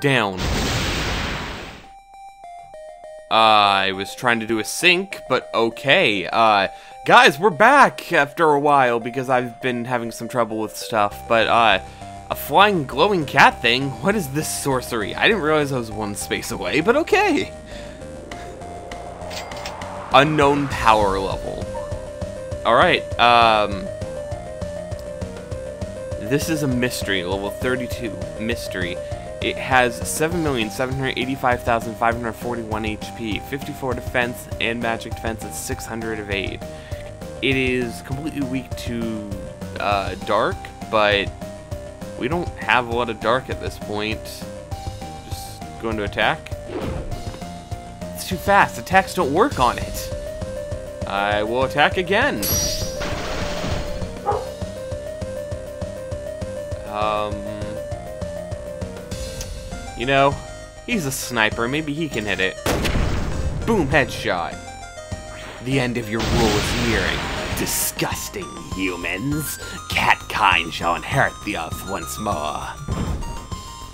down. I was trying to do a sync, but okay. Guys, we're back after a while because I've been having some trouble with stuff, but a flying glowing cat thing? What is this sorcery? I didn't realize I was one space away, but okay. Unknown power level. Alright, this is a mystery, level 32 mystery. It has 7,785,541 HP, 54 defense, and magic defense at 600 of 8. It is completely weak to dark, but we don't have a lot of dark at this point. Just going to attack. It's too fast. Attacks don't work on it. I will attack again. You know, he's a sniper. Maybe he can hit it. Boom, headshot. The end of your rule is nearing. Disgusting humans. Cat kind shall inherit the earth once more.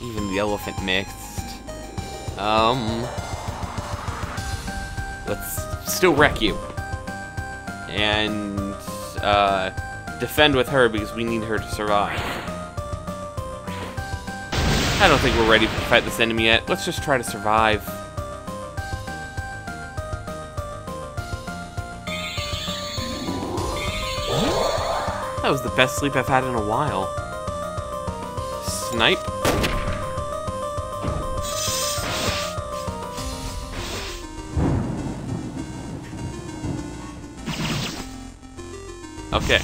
Even the elephant mixed. Let's still wreck you. And, defend with her because we need her to survive. I don't think we're ready to fight this enemy yet. Let's just try to survive. That was the best sleep I've had in a while. Snipe. Okay.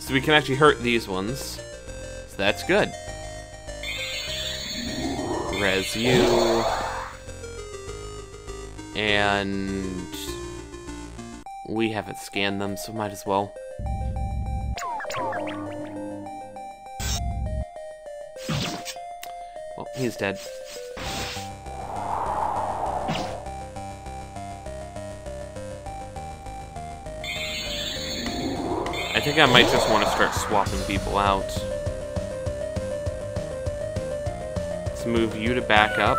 So we can actually hurt these ones. So that's good. Res you. And we haven't scanned them, so might as well. Well, he's dead. I think I might just want to start swapping people out. Let's move you to back up.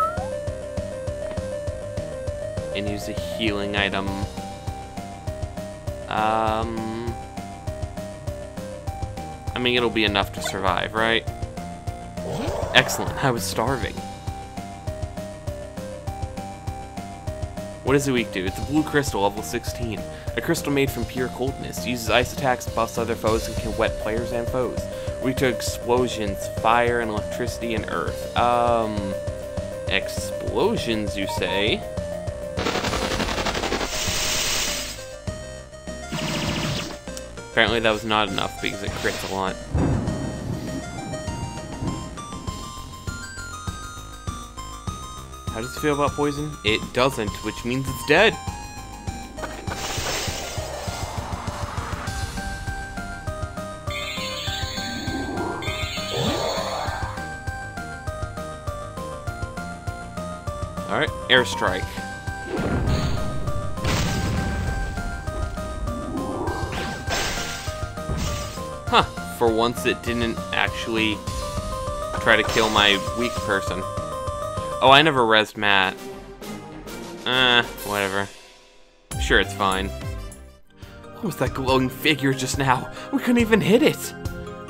And use a healing item. I mean, it'll be enough to survive, right? Excellent, I was starving. What is it weak to? It's a blue crystal, level 16. A crystal made from pure coldness. Uses ice attacks, buffs other foes, and can wet players and foes. Weak to explosions, fire, and electricity, and earth. Explosions, you say? Apparently that was not enough because it crits a lot. How does it feel about poison? It doesn't, which means it's dead. Alright, airstrike. Huh, for once it didn't actually try to kill my weak person. Oh, I never rezzed Matt. Whatever. Sure, it's fine. What was that glowing figure just now? We couldn't even hit it!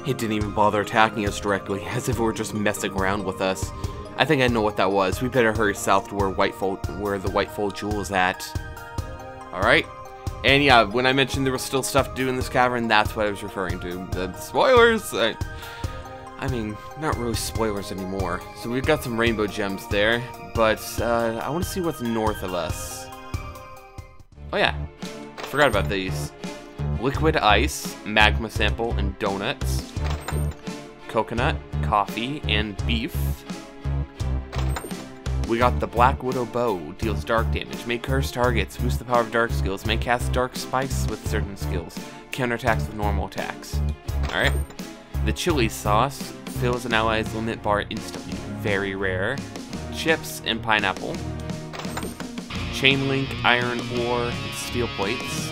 It didn't even bother attacking us directly, as if it were just messing around with us. I think I know what that was. We better hurry south to where the Whitefall Jewel is at. Alright. And yeah, when I mentioned there was still stuff to do in this cavern, that's what I was referring to. Spoilers! I mean, not really spoilers anymore. So we've got some rainbow gems there, but I want to see what's north of us. Oh yeah, forgot about these. Liquid ice, magma sample, and donuts. Coconut, coffee, and beef. We got the Black Widow Bow, deals dark damage, may curse targets, boost the power of dark skills, may cast dark spikes with certain skills, counterattacks with normal attacks. Alright. The chili sauce fills an ally's limit bar instantly. Very rare. Chips and pineapple. Chain link, iron ore, and steel plates.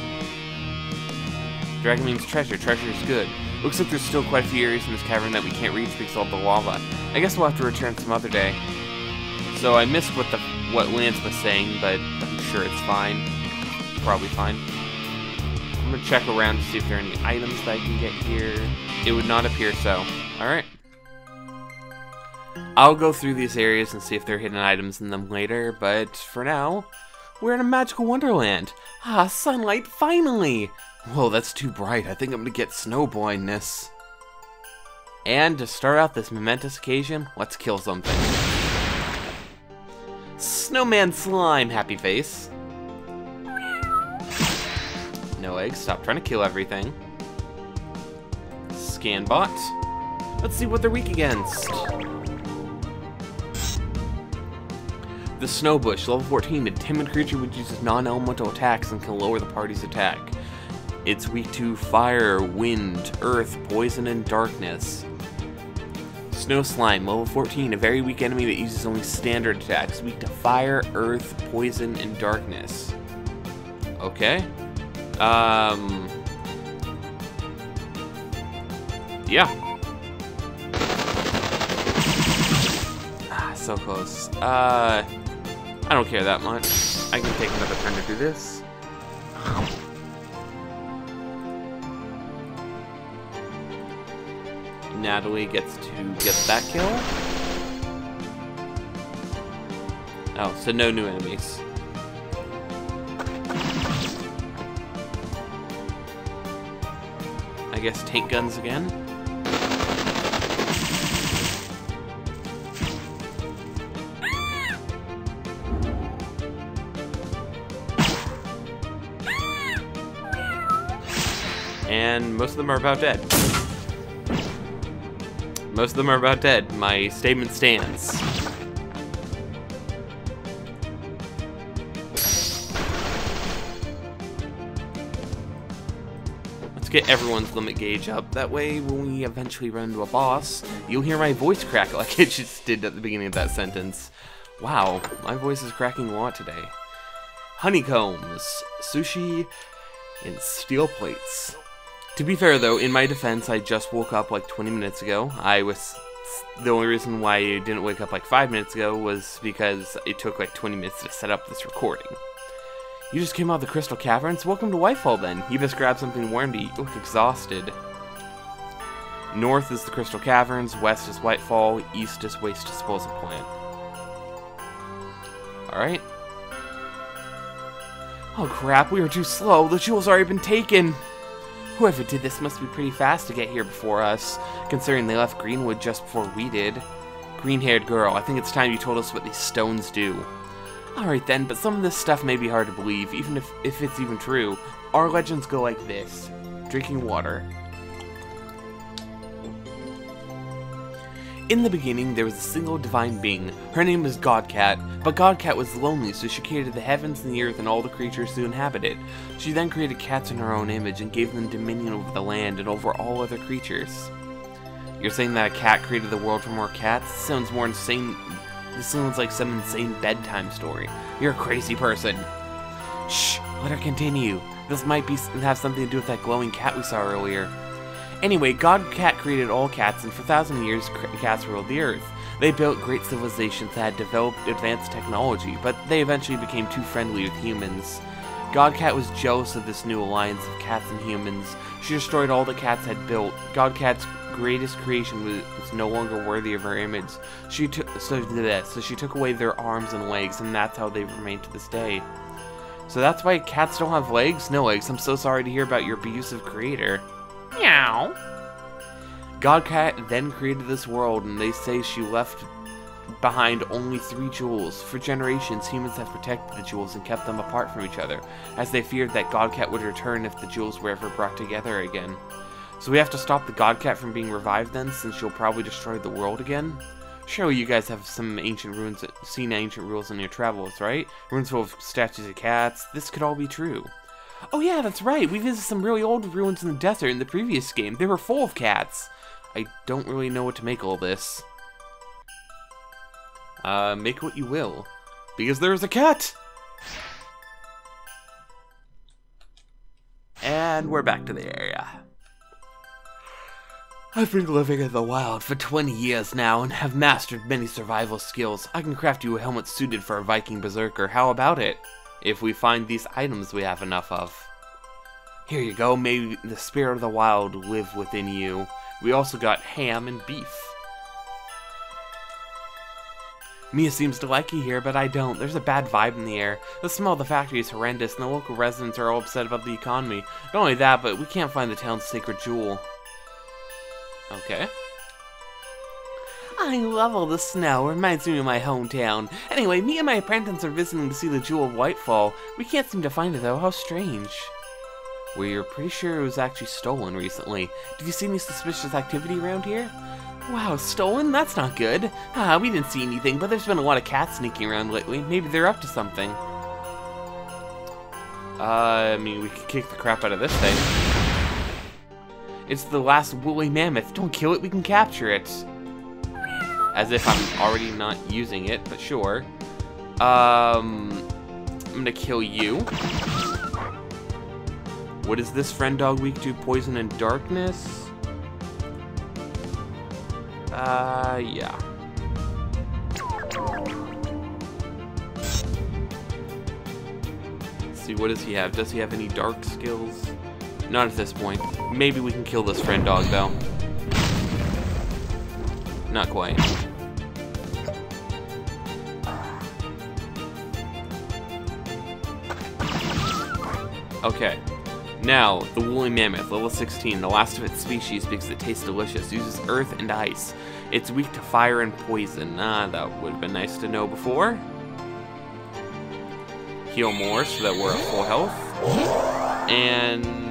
Dragon means treasure. Treasure is good. Looks like there's still quite a few areas in this cavern that we can't reach because of the lava. I guess we'll have to return some other day. So I missed what Lance was saying, but I'm sure it's fine. Probably fine. I'm gonna check around to see if there are any items that I can get here. It would not appear so. Alright. I'll go through these areas and see if there are hidden items in them later, but for now, we're in a magical wonderland. Ah, sunlight, finally! Whoa, that's too bright. I think I'm gonna get snow blindness. And to start out this momentous occasion, let's kill something. Snowman slime, happy face. No eggs, stop trying to kill everything. Scan bot. Let's see what they're weak against. The Snow Bush, level 14, a timid creature which uses non-elemental attacks and can lower the party's attack. It's weak to fire, wind, earth, poison, and darkness. Snow Slime, level 14, a very weak enemy that uses only standard attacks, weak to fire, earth, poison, and darkness. Okay. Yeah. Ah, so close. I don't care that much. I can take another time to do this. Natalie gets to get that kill. Oh, so no new enemies. I guess tank guns again. And most of them are about dead. Most of them are about dead. My statement stands. Let's get everyone's limit gauge up. That way, when we eventually run into a boss, you'll hear my voice crack like it just did at the beginning of that sentence. Wow, my voice is cracking a lot today. Honeycombs, sushi, and steel plates. To be fair though, in my defense, I just woke up like 20 minutes ago. The only reason why I didn't wake up like 5 minutes ago was because it took like 20 minutes to set up this recording. You just came out of the Crystal Caverns? Welcome to Whitefall then. You just grabbed something warm to eat. You look exhausted. North is the Crystal Caverns, west is Whitefall, east is Waste Disposal Plant. Alright. Oh crap, we were too slow. The jewel's already been taken. Whoever did this must be pretty fast to get here before us, considering they left Greenwood just before we did. Green-haired girl, I think it's time you told us what these stones do. Alright then, but some of this stuff may be hard to believe, even if it's even true. Our legends go like this. Drinking water. In the beginning, there was a single divine being. Her name was Godcat, but Godcat was lonely, so she created the heavens and the earth and all the creatures who inhabit it. She then created cats in her own image and gave them dominion over the land and over all other creatures. You're saying that a cat created the world for more cats? This sounds more insane. This sounds like some insane bedtime story. You're a crazy person. Shh, let her continue. This might have something to do with that glowing cat we saw earlier. Anyway, Godcat created all cats, and for 1,000 years, cats ruled the earth. They built great civilizations that had developed advanced technology, but they eventually became too friendly with humans. Godcat was jealous of this new alliance of cats and humans. She destroyed all the cats had built. Godcat's greatest creation was no longer worthy of her image, so she took away their arms and legs, and that's how they remain to this day. So that's why cats don't have legs? No legs. I'm so sorry to hear about your abusive creator. Meow. Godcat then created this world, and they say she left behind only 3 jewels. For generations, humans have protected the jewels and kept them apart from each other, as they feared that Godcat would return if the jewels were ever brought together again. So we have to stop the Godcat from being revived then, since she'll probably destroy the world again? Surely you guys have seen ancient ruins in your travels, right? Ruins full of statues of cats. This could all be true. Oh yeah, that's right, we visited some really old ruins in the desert in the previous game. They were full of cats. I don't really know what to make all this. Make what you will. Because there is a cat! And we're back to the area. I've been living in the wild for 20 years now and have mastered many survival skills. I can craft you a helmet suited for a Viking berserker, how about it? If we find these items we have enough of. Here you go, may the spirit of the wild live within you. We also got ham and beef. Mia seems to like you here, but I don't. There's a bad vibe in the air. The smell of the factory is horrendous, and the local residents are all upset about the economy. Not only that, but we can't find the town's sacred jewel. Okay. I love all the snow. It reminds me of my hometown. Anyway, me and my apprentice are visiting to see the Jewel of Whitefall. We can't seem to find it, though. How strange. We're pretty sure it was actually stolen recently. Have you seen any suspicious activity around here? Wow, stolen? That's not good. Ah, we didn't see anything, but there's been a lot of cats sneaking around lately. Maybe they're up to something. I mean, we could kick the crap out of this thing. It's the last woolly mammoth. Don't kill it, we can capture it. As if I'm already not using it, but sure. I'm gonna kill you. What is this friend dog weak to? Poison and darkness? Yeah. Let's see, what does he have? Does he have any dark skills? Not at this point. Maybe we can kill this friend dog, though. Not quite. Okay. Now, the woolly mammoth, level 16, the last of its species because it tastes delicious, uses earth and ice. It's weak to fire and poison. Ah, that would have been nice to know before. Heal more so that we're at full health. And...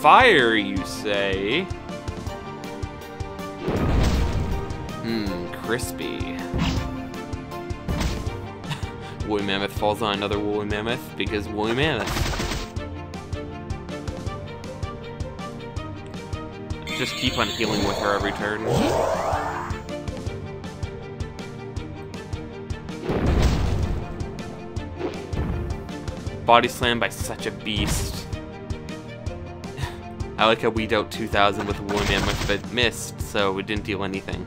fire, you say? Crispy. Woolly mammoth falls on another woolly mammoth because woolly mammoth. Just keep on healing with her every turn. Body slam by such a beast. I like how we dealt 2,000 with a woolly mammoth, but missed, so it didn't deal anything.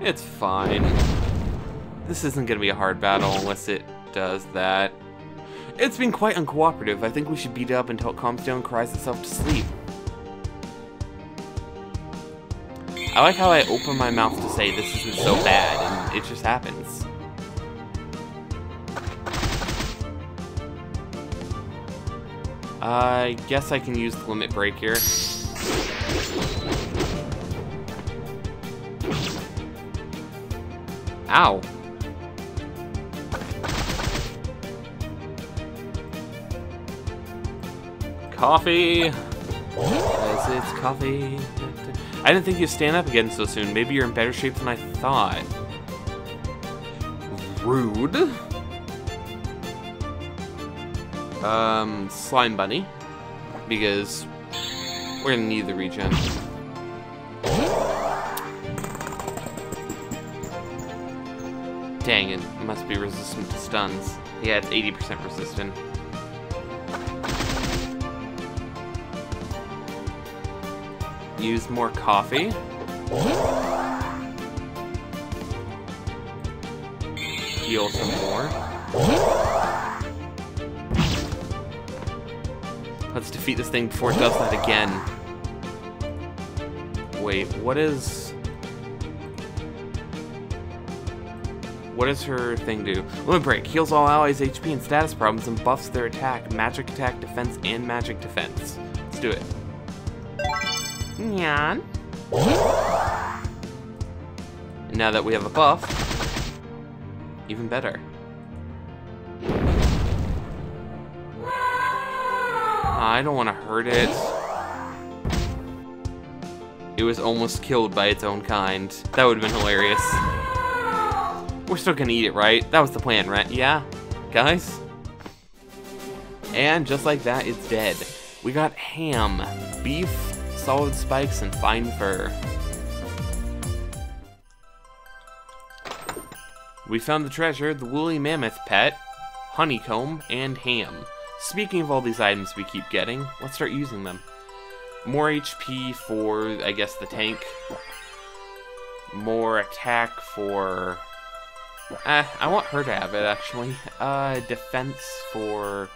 It's fine. This isn't going to be a hard battle unless it does that. It's been quite uncooperative. I think we should beat it up until it calms down and cries itself to sleep. I like how I open my mouth to say this isn't so bad, and it just happens. I guess I can use the limit break here. Ow. Coffee. Yes, it's coffee. I didn't think you'd stand up again so soon. Maybe you're in better shape than I thought. Rude. Slime bunny. Because we're gonna need the regen. Dang, it must be resistant to stuns. Yeah, it's 80% resistant. Use more coffee. Heal some more. Let's defeat this thing before it does that again. Wait, what is... what does her thing do? Limit Break heals all allies' HP and status problems and buffs their attack, magic attack, defense, and magic defense. Let's do it. Nyan. And now that we have a buff, even better. I don't want to hurt it. It was almost killed by its own kind. That would have been hilarious. We're still gonna eat it, right? That was the plan, right? Yeah, guys? And just like that, it's dead. We got ham, beef, solid spikes, and fine fur. We found the treasure, the woolly mammoth pet, honeycomb, and ham. Speaking of all these items we keep getting, let's start using them. More HP for, I guess, the tank. More attack for... I want her to have it, actually. Defense for...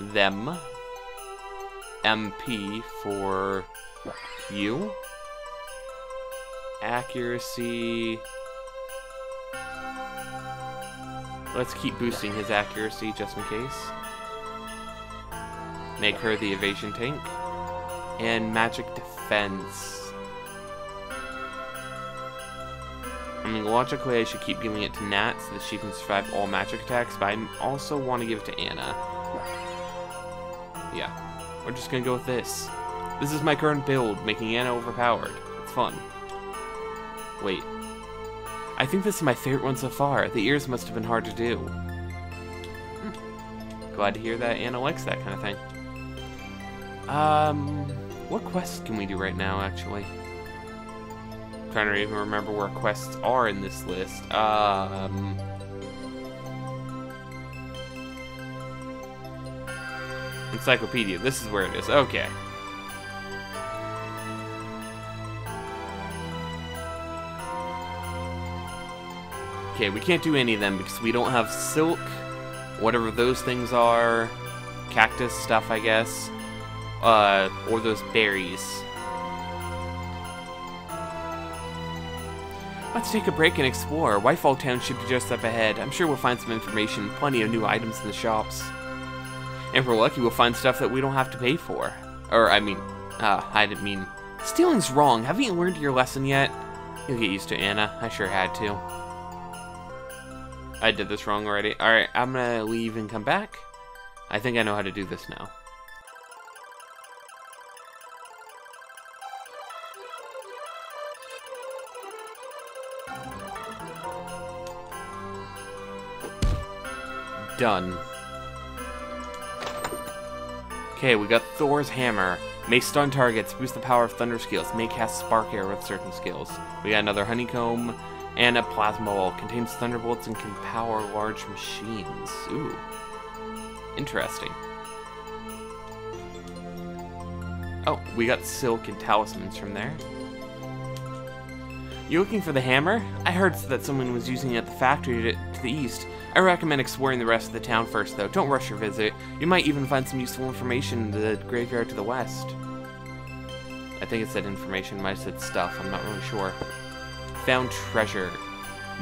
them. MP for... you. Accuracy... let's keep boosting his accuracy, just in case. Make her the evasion tank. And magic defense. I mean, logically I should keep giving it to Nat so that she can survive all magic attacks, but I also want to give it to Anna. Yeah. We're just gonna go with this. This is my current build, making Anna overpowered. It's fun. Wait. I think this is my favorite one so far. The ears must have been hard to do. Glad to hear that Anna likes that kind of thing. What quests can we do right now, actually? I'm trying to even remember where quests are in this list. Encyclopedia, this is where it is. Okay. Okay, we can't do any of them because we don't have silk, whatever those things are, cactus stuff, I guess, or those berries. Let's take a break and explore. Whitefall Town should be just up ahead. I'm sure we'll find some information, plenty of new items in the shops. And if we're lucky, we'll find stuff that we don't have to pay for. Or, I mean, I didn't mean... stealing's wrong. Haven't you learned your lesson yet? You'll get used to it, Anna. I sure had to. I did this wrong already. Alright, I'm gonna leave and come back. I think I know how to do this now. Done. Okay, we got Thor's Hammer. May stun targets, boost the power of thunder skills, may cast spark air with certain skills. We got another honeycomb. And a plasma ball contains thunderbolts and can power large machines. Ooh. Interesting. Oh, we got silk and talismans from there. You looking for the hammer? I heard that someone was using it at the factory to the east. I recommend exploring the rest of the town first, though. Don't rush your visit. You might even find some useful information in the graveyard to the west. I think it said information, might have said stuff. I'm not really sure. Found treasure.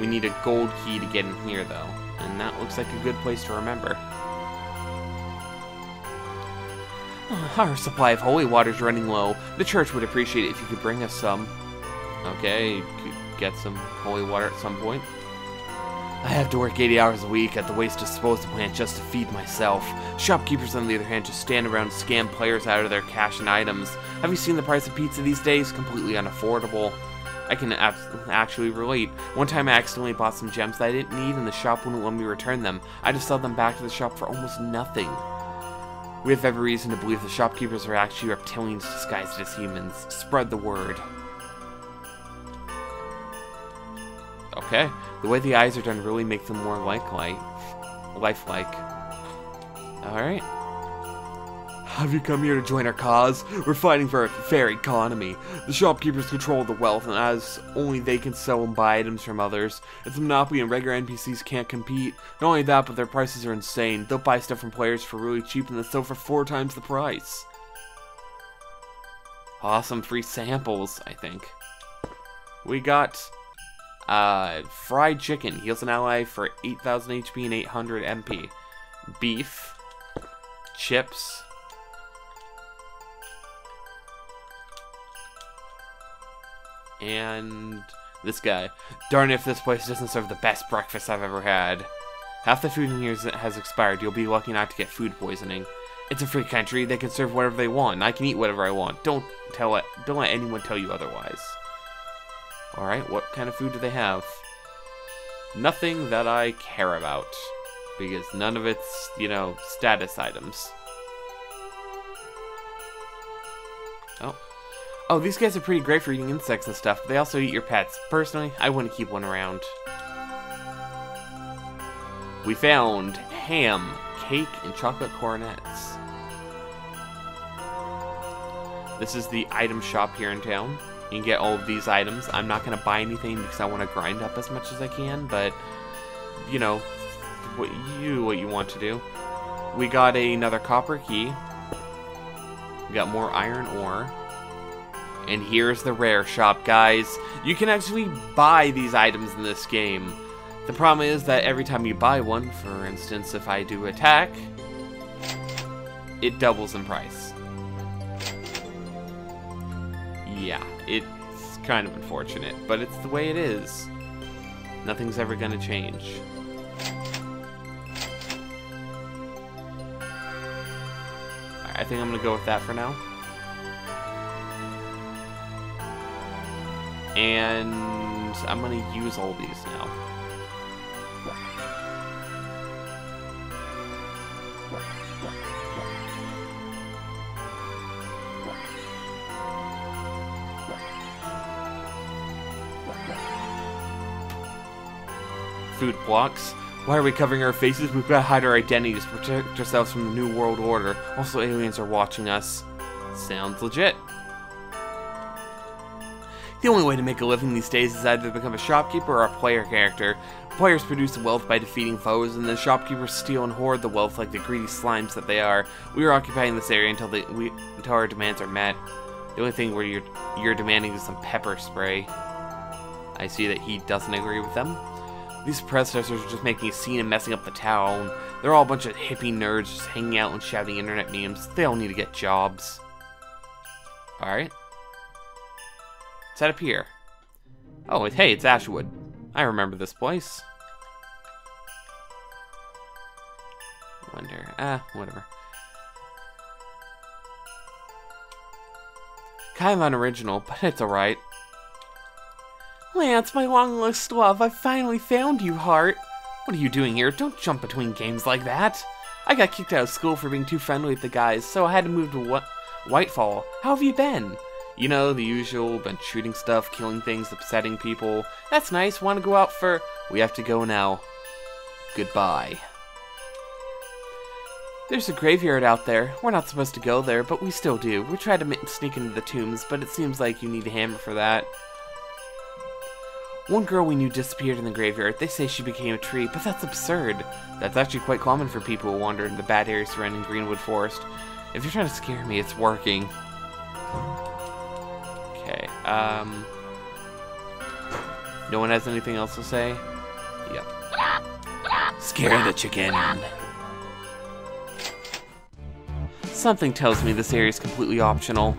We need a gold key to get in here, though, and that looks like a good place to remember. Our supply of holy water's running low. The church would appreciate it if you could bring us some. Okay, you could get some holy water at some point. I have to work 80 hours a week at the Waste Disposal Plant just to feed myself. Shopkeepers, on the other hand, just stand around and scam players out of their cash and items. Have you seen the price of pizza these days? Completely unaffordable. I can actually relate. One time I accidentally bought some gems that I didn't need and the shop wouldn't let me return them. I just sold them back to the shop for almost nothing. We have every reason to believe the shopkeepers are actually reptilians disguised as humans. Spread the word. Okay. The way the eyes are done really makes them more lifelike. Alright. Have you come here to join our cause? We're fighting for a fair economy. The shopkeepers control the wealth, and as only they can sell and buy items from others. It's a monopoly and regular NPCs can't compete. Not only that, but their prices are insane. They'll buy stuff from players for really cheap and then sell for 4 times the price. Awesome, free samples, I think. We got fried chicken. Heals an ally for 8,000 HP and 800 MP. Beef. Chips. And this guy. Darn if this place doesn't serve the best breakfast I've ever had. Half the food in here has expired. You'll be lucky not to get food poisoning. It's a free country. They can serve whatever they want. And I can eat whatever I want. Don't let anyone tell you otherwise. Alright, what kind of food do they have? Nothing that I care about. Because none of it's, you know, status items. Oh. Oh, these guys are pretty great for eating insects and stuff, but they also eat your pets. Personally, I wouldn't keep one around. We found ham, cake, and chocolate coronets. This is the item shop here in town. You can get all of these items. I'm not going to buy anything because I want to grind up as much as I can, but, you know, what you want to do. We got another copper key. We got more iron ore. And here's the rare shop, guys. You can actually buy these items in this game. The problem is that every time you buy one, for instance, if I do attack, it doubles in price. Yeah, it's kind of unfortunate, but it's the way it is. Nothing's ever gonna change. Alright, I think I'm gonna go with that for now. And I'm gonna use all these now. Food blocks. Why are we covering our faces? We've got to hide our identities to protect ourselves from the New World Order. Also, aliens are watching us. Sounds legit. The only way to make a living these days is either to become a shopkeeper or a player character. Players produce wealth by defeating foes, and the shopkeepers steal and hoard the wealth like the greedy slimes that they are. We are occupying this area until our demands are met. The only thing where you're demanding is some pepper spray. I see that he doesn't agree with them. These protesters are just making a scene and messing up the town. They're all a bunch of hippie nerds just hanging out and shouting internet memes. They all need to get jobs. Alright. What's that up here? Oh, hey, it's Ashwood. I remember this place. Wonder. Whatever. Kind of unoriginal, but it's alright. Lance, my long-lost love, I finally found you, heart. What are you doing here? Don't jump between games like that. I got kicked out of school for being too friendly with the guys, so I had to move to Whitefall. How have you been? You know, the usual, been shooting stuff, killing things, upsetting people. That's nice, want to go out for... We have to go now. Goodbye. There's a graveyard out there. We're not supposed to go there, but we still do. We try to sneak into the tombs, but it seems like you need a hammer for that. One girl we knew disappeared in the graveyard. They say she became a tree, but that's absurd. That's actually quite common for people who wander in the bad areas surrounding Greenwood Forest. If you're trying to scare me, it's working. Okay, no one has anything else to say? Yep. Scare the chicken! Something tells me this area is completely optional.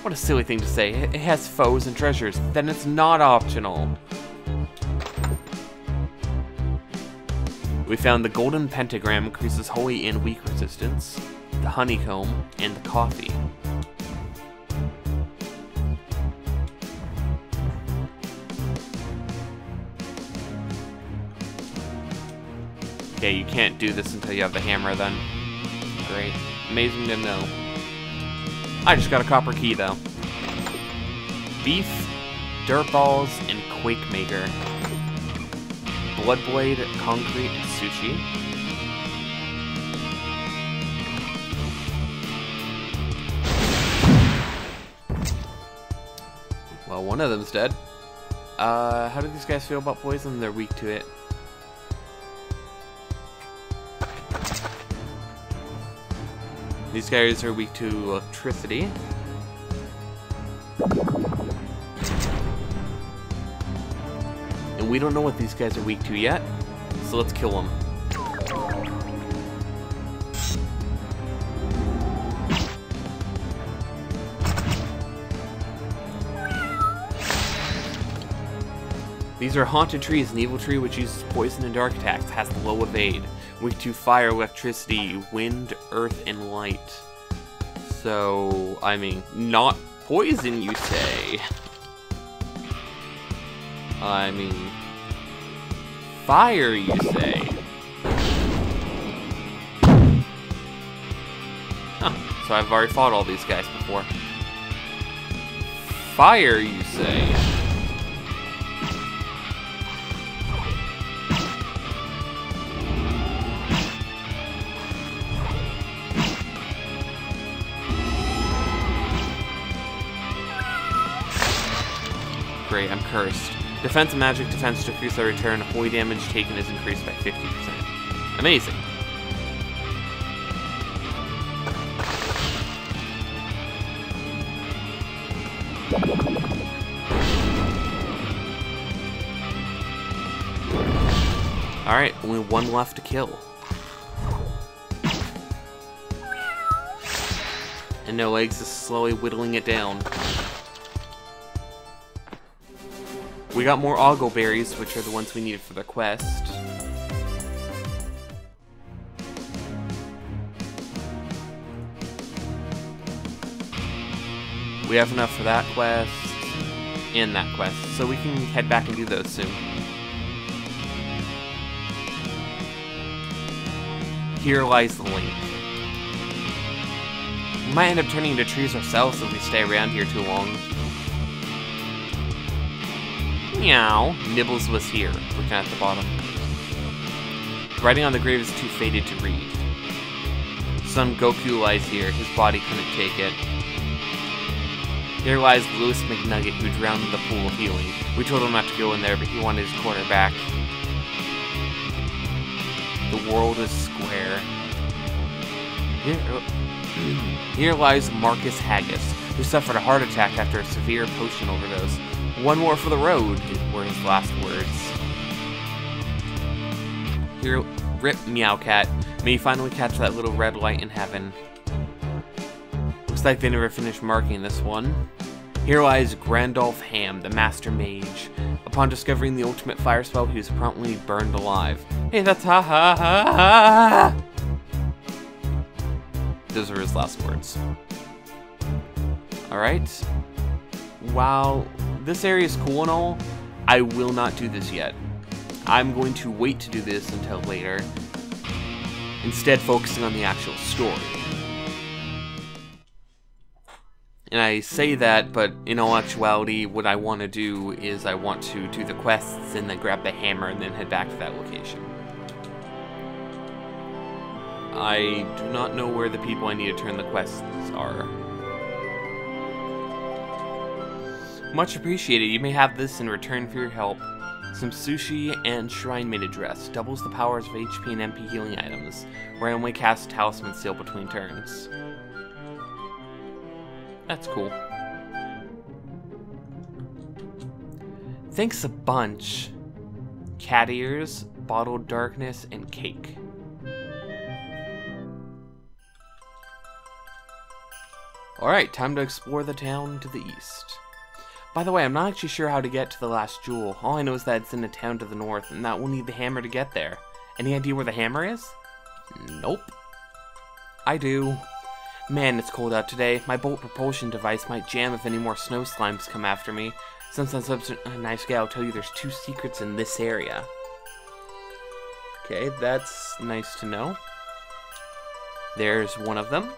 What a silly thing to say. It has foes and treasures. Then it's not optional. We found the golden pentagram increases holy and weak resistance, the honeycomb, and the coffee. Okay, you can't do this until you have the hammer then. Great. Amazing to know. I just got a copper key, though. Beef, dirt balls, and quake maker. Bloodblade, concrete, and sushi. Well, one of them's dead. How do these guys feel about poison? They're weak to it. These guys are weak to electricity. And we don't know what these guys are weak to yet, so let's kill them. These are haunted trees. An evil tree which uses poison and dark attacks has the low evade. Weak to fire, electricity, wind, earth, and light. So, I mean, not poison, you say? I mean, fire, you say? Huh, so I've already fought all these guys before. fire, you say? Great, I'm cursed. Defense magic, defense diffuse are returned. Holy damage taken is increased by 50%. Amazing. Alright, only one left to kill. And No Legs is slowly whittling it down. We got more Oggle Berries, which are the ones we needed for the quest. We have enough for that quest, and that quest, so we can head back and do those soon. Here lies the link. We might end up turning into trees ourselves if we stay around here too long. Meow. Nibbles was here, looking at the bottom. The writing on the grave is too faded to read. Son Goku lies here, his body couldn't take it. Here lies Lewis McNugget, who drowned in the pool of healing. We told him not to go in there, but he wanted his corner back. The world is square. Here lies Marcus Haggis, who suffered a heart attack after a severe potion overdose. One more for the road, were his last words. Here, rip Meowcat. May you finally catch that little red light in heaven. Looks like they never finished marking this one. Here lies Grandolph Ham, the Master Mage. Upon discovering the ultimate fire spell, he was promptly burned alive. Hey, that's Those are his last words. Alright. While this area is cool and all, I will not do this yet. I'm going to wait to do this until later, instead focusing on the actual story. And I say that, but in all actuality, what I want to do is I want to do the quests and then grab the hammer and then head back to that location. I do not know where the people I need to turn the quests are. Much appreciated. You may have this in return for your help. Some sushi and shrine maid address. Doubles the powers of HP and MP healing items. Randomly cast talisman seal between turns. That's cool. Thanks a bunch. Cat ears, bottled darkness, and cake. Alright, time to explore the town to the east. By the way, I'm not actually sure how to get to the last jewel. All I know is that it's in a town to the north, and that we'll need the hammer to get there. Any idea where the hammer is? Nope. I do. Man, it's cold out today. My bolt propulsion device might jam if any more snow slimes come after me. Since I'm such a nice guy, I'll tell you there's two secrets in this area. Okay, that's nice to know. There's one of them.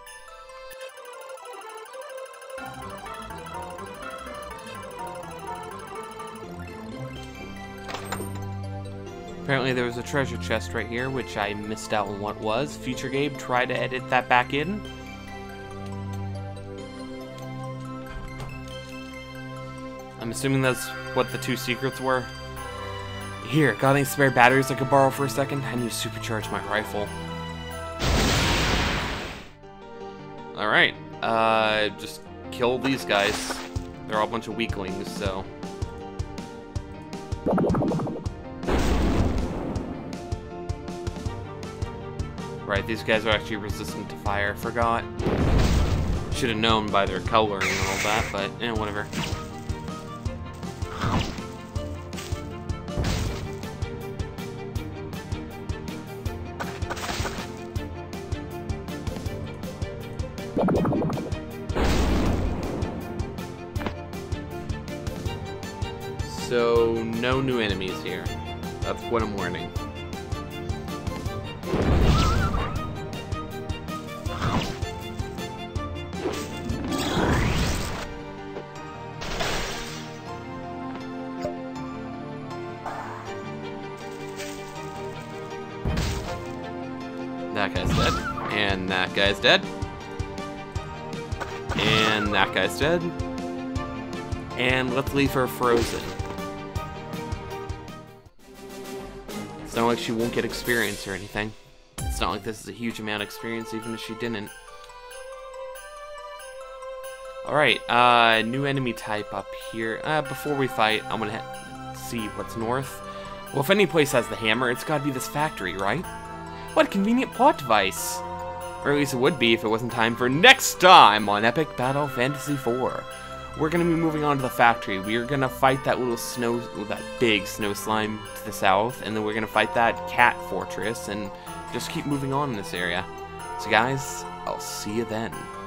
Apparently there was a treasure chest right here, which I missed out on what was. Future Gabe, try to edit that back in. I'm assuming that's what the two secrets were. Here, got any spare batteries I could borrow for a second? I need to supercharge my rifle. Alright, just kill these guys. They're all a bunch of weaklings, so... Right, these guys are actually resistant to fire. Forgot. Should have known by their coloring and all that, but eh, whatever. So, no new enemies here. That's what I'm warning. That guy's dead. And that guy's dead. And that guy's dead. And let's leave her frozen. It's not like she won't get experience or anything. It's not like this is a huge amount of experience, even if she didn't. Alright, new enemy type up here. Before we fight, I'm gonna see what's north. Well, if any place has the hammer, it's gotta be this factory, right? What a convenient plot device! Or at least it would be if it wasn't time for next time on Epic Battle Fantasy 4. We're gonna be moving on to the factory. We are gonna fight that little snow, that big snow slime to the south, and then we're gonna fight that cat fortress, and just keep moving on in this area. So guys, I'll see you then.